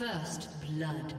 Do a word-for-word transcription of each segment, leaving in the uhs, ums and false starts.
First blood.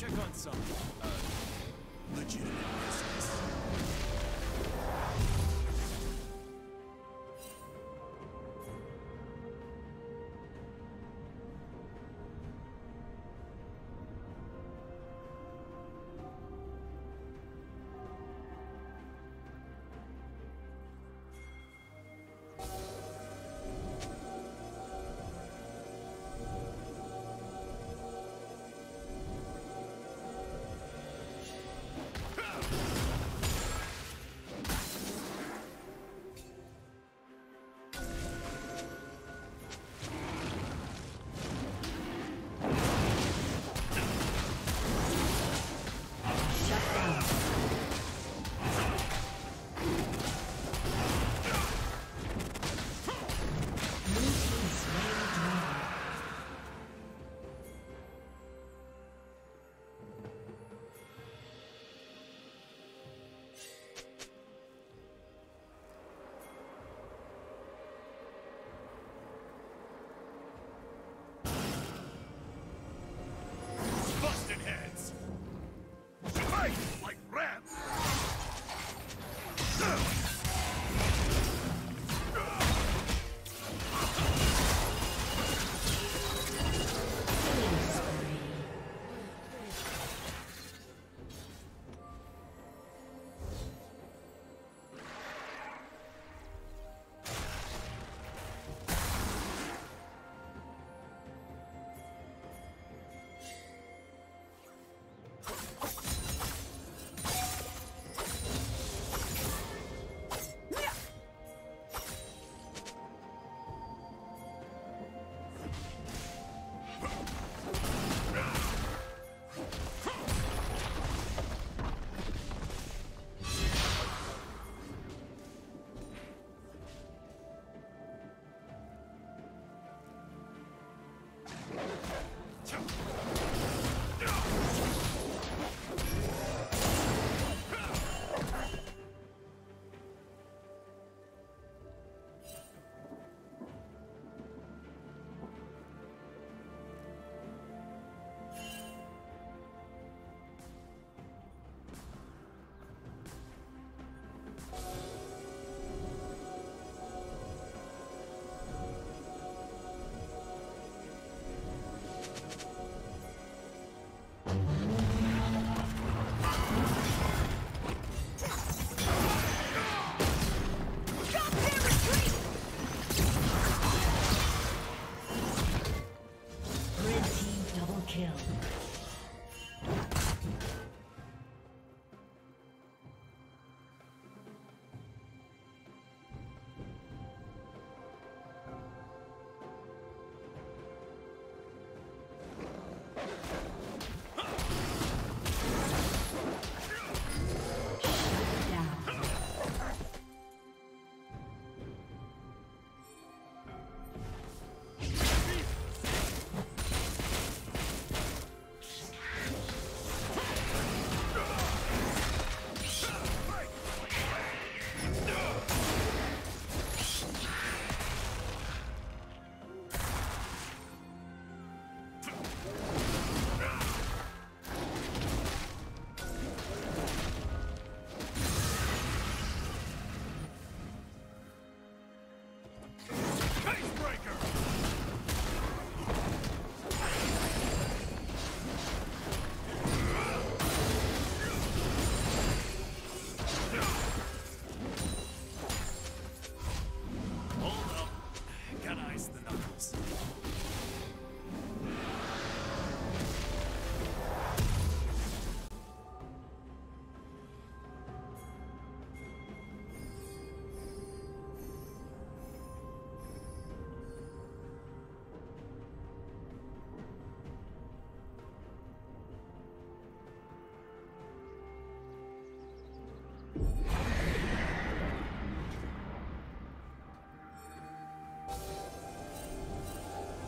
gotta check on some uh, legitimate business.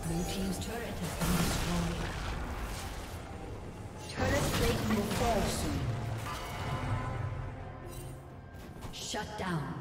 Blue team's turret has been destroyed. Turret plate will fall soon. Shut down.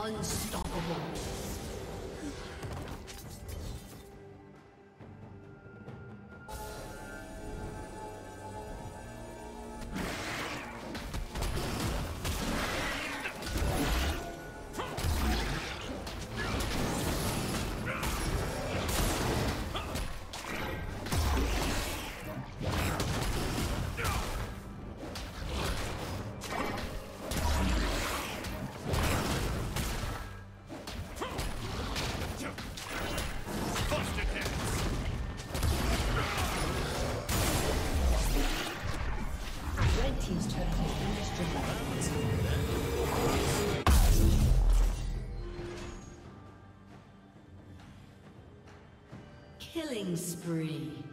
Unstoppable. Killing spree.